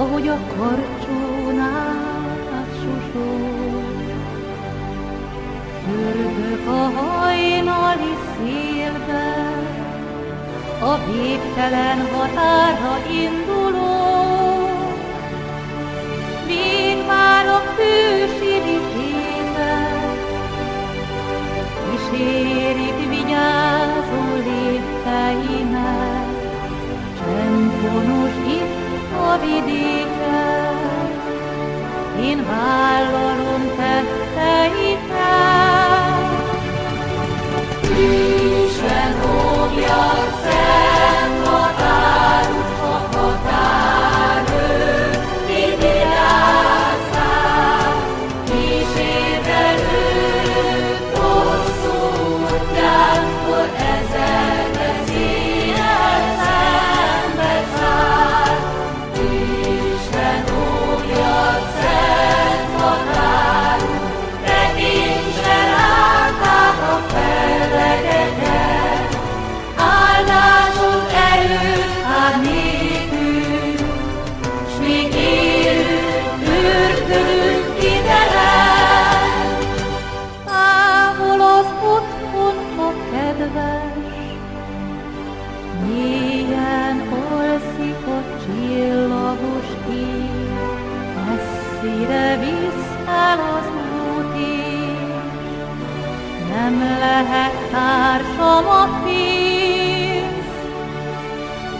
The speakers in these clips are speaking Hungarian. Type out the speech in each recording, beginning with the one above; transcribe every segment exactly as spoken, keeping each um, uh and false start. ahogy a karcsónál susog. Fürdök a hajnali szélben, a végtelen határra indulok. Még már a hősidi kézek kísérik vigyázó lépteimet. Csendvonos itt a vidéken, én vállalom tetteidet. Hűsen fogjak szent határunknak határőr, ti virágszál, kísérelőd hosszú útján, hogy ezer vezéren szembe száll. Hűsen fogjak szent határunk, tekintsen át a fellegeket. Mélyen alszik a csillagos ég, messzire visz el az út ég. Nem lehet társam a pénz,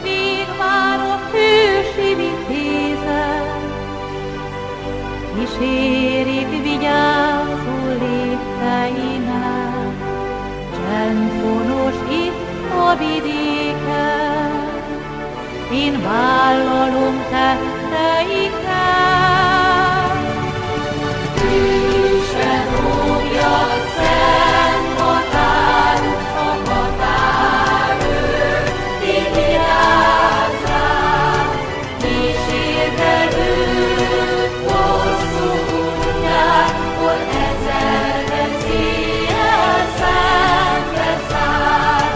még már a hősi vitézet kísérik vigyázó lépteimet. Csendvonos itt a vidéken, én vállalom tetteiket. Hűsen fogjak szent határunknak határőr, ti virágszál, kísérd velőd hosszú útján, hogy ezer veszéllyel szembe száll.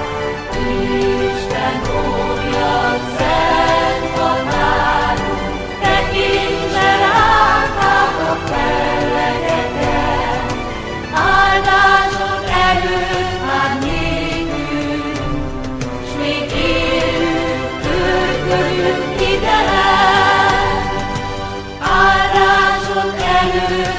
Isten fogjak szent határunk, tekintsen át a fellegeket. Áldásod előtt már nékünk, s még élünk, törpölünk idegen. Áldásod előtt